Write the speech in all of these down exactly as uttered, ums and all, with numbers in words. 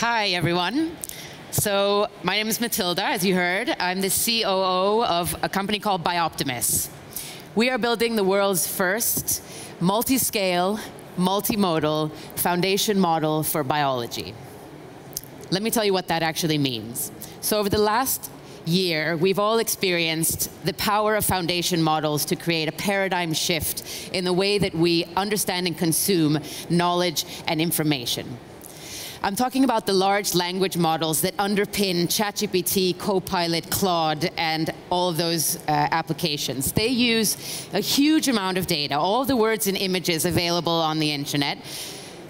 Hi, everyone. So my name is Matilda, as you heard. I'm the C O O of a company called BioPtimus. We are building the world's first multi-scale, multimodal foundation model for biology. Let me tell you what that actually means. So over the last year, we've all experienced the power of foundation models to create a paradigm shift in the way that we understand and consume knowledge and information. I'm talking about the large language models that underpin ChatGPT, Copilot, Claude, and all of those uh, applications. They use a huge amount of data, all the words and images available on the internet,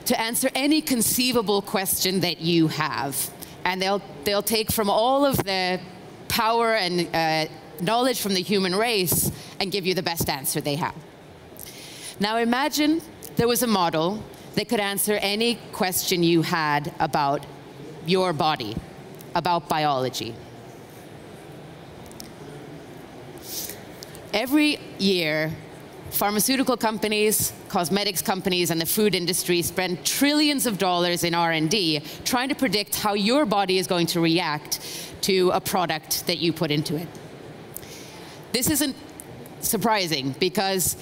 to answer any conceivable question that you have. And they'll, they'll take from all of the power and uh, knowledge from the human race and give you the best answer they have. Now imagine there was a model that could answer any question you had about your body, about biology. Every year, pharmaceutical companies, cosmetics companies, and the food industry spend trillions of dollars in R and D trying to predict how your body is going to react to a product that you put into it. This isn't surprising because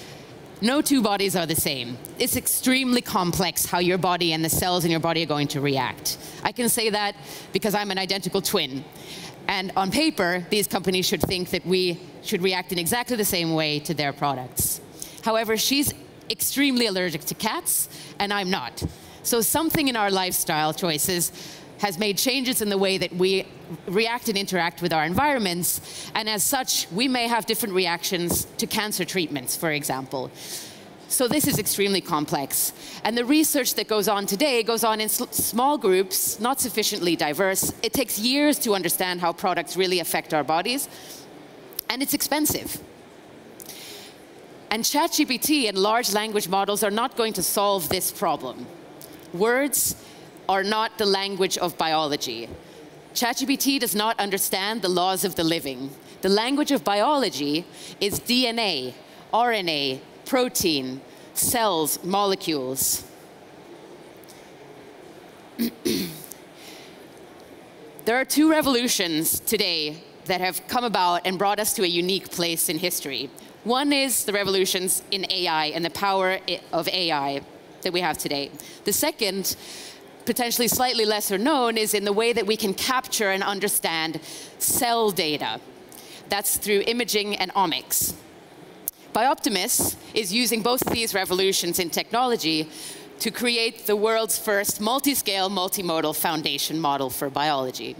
no two bodies are the same. It's extremely complex how your body and the cells in your body are going to react. I can say that because I'm an identical twin. And on paper, these companies should think that we should react in exactly the same way to their products. However, she's extremely allergic to cats, and I'm not. So something in our lifestyle choices has made changes in the way that we react and interact with our environments, and as such, we may have different reactions to cancer treatments, for example. So this is extremely complex. And the research that goes on today goes on in small groups, not sufficiently diverse. It takes years to understand how products really affect our bodies, and it's expensive. And ChatGPT and large language models are not going to solve this problem. Words are not the language of biology. ChatGPT does not understand the laws of the living. The language of biology is D N A, R N A, protein, cells, molecules. There are two revolutions today that have come about and brought us to a unique place in history. One is the revolutions in A I and the power of A I that we have today. The second, potentially slightly lesser known, is in the way that we can capture and understand cell data. That's through imaging and omics. BioPtimus is using both of these revolutions in technology to create the world's first multi-scale, multimodal foundation model for biology.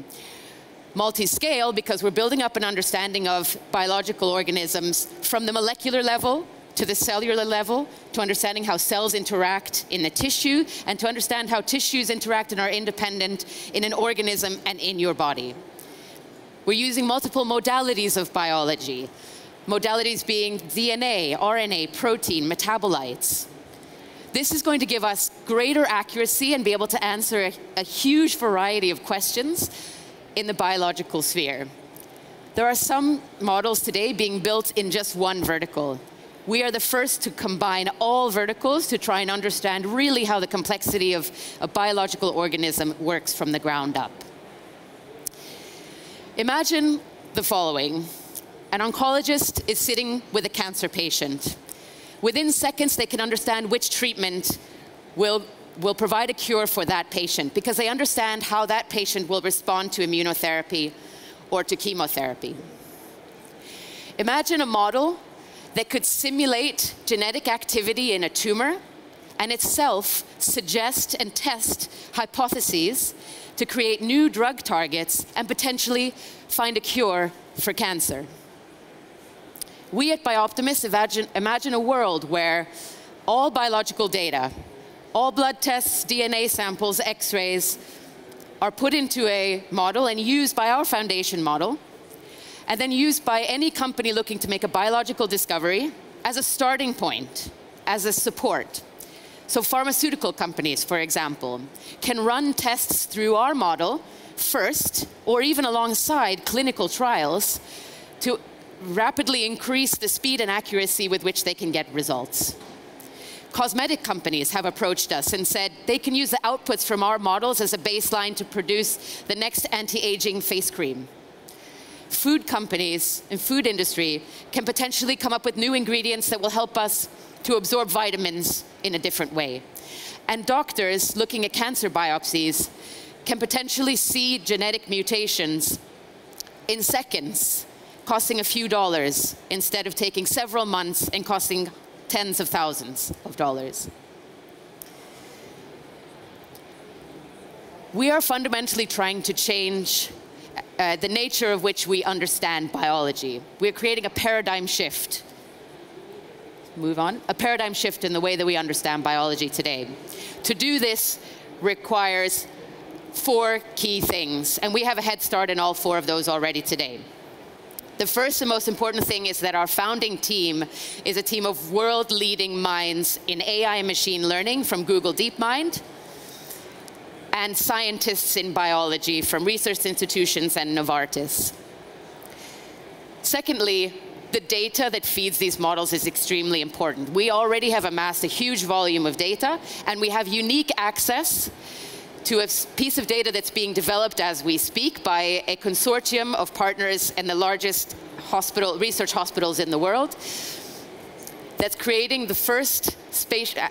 Multi-scale because we're building up an understanding of biological organisms from the molecular level to the cellular level, to understanding how cells interact in the tissue, and to understand how tissues interact and are independent in an organism and in your body. We're using multiple modalities of biology, modalities being D N A, R N A, protein, metabolites. This is going to give us greater accuracy and be able to answer a, a huge variety of questions in the biological sphere. There are some models today being built in just one vertical. We are the first to combine all verticals to try and understand really how the complexity of a biological organism works from the ground up. Imagine the following. An oncologist is sitting with a cancer patient. Within seconds, they can understand which treatment will, will provide a cure for that patient because they understand how that patient will respond to immunotherapy or to chemotherapy. Imagine a model that could simulate genetic activity in a tumor and itself suggest and test hypotheses to create new drug targets and potentially find a cure for cancer. We at BioPtimus imagine, imagine a world where all biological data, all blood tests, D N A samples, x-rays, are put into a model and used by our foundation model, and then used by any company looking to make a biological discovery as a starting point, as a support. So pharmaceutical companies, for example, can run tests through our model first, or even alongside clinical trials, to rapidly increase the speed and accuracy with which they can get results. cosmetic companies have approached us and said they can use the outputs from our models as a baseline to produce the next anti-aging face cream. Food companies and food industry can potentially come up with new ingredients that will help us to absorb vitamins in a different way. And doctors looking at cancer biopsies can potentially see genetic mutations in seconds, costing a few dollars, instead of taking several months and costing tens of thousands of dollars. We are fundamentally trying to change uh, the nature of which we understand biology. We are creating a paradigm shift. Move on. A paradigm shift in the way that we understand biology today. To do this requires four key things, and we have a head start in all four of those already today. The first and most important thing is that our founding team is a team of world-leading minds in A I and machine learning from Google DeepMind, and scientists in biology from research institutions and Novartis. Secondly, the data that feeds these models is extremely important. We already have amassed a huge volume of data, and we have unique access to a piece of data that's being developed as we speak by a consortium of partners and the largest hospital, research hospitals in the world, that's creating the first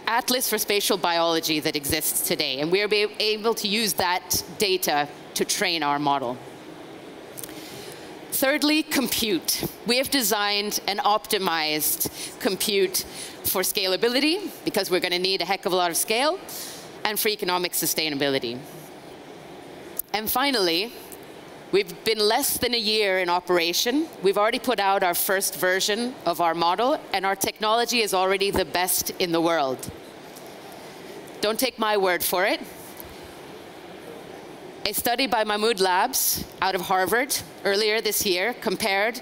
atlas for spatial biology that exists today. And we're able to use that data to train our model. Thirdly, compute. We have designed and optimized compute for scalability, because we're going to need a heck of a lot of scale, and for economic sustainability. And finally, we've been less than a year in operation. We've already put out our first version of our model, and our technology is already the best in the world. Don't take my word for it. A study by Mahmoud Labs out of Harvard earlier this year compared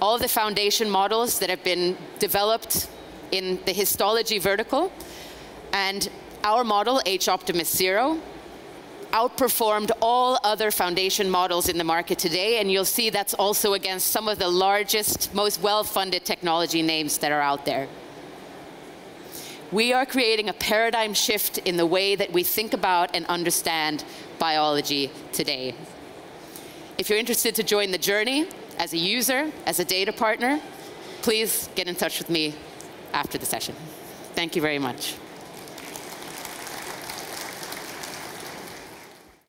all of the foundation models that have been developed in the histology vertical, and our model, H-Optimus Zero, outperformed all other foundation models in the market today, and you'll see that's also against some of the largest, most well-funded technology names that are out there. We are creating a paradigm shift in the way that we think about and understand biology today. If you're interested to join the journey as a user, as a data partner, please get in touch with me after the session. Thank you very much.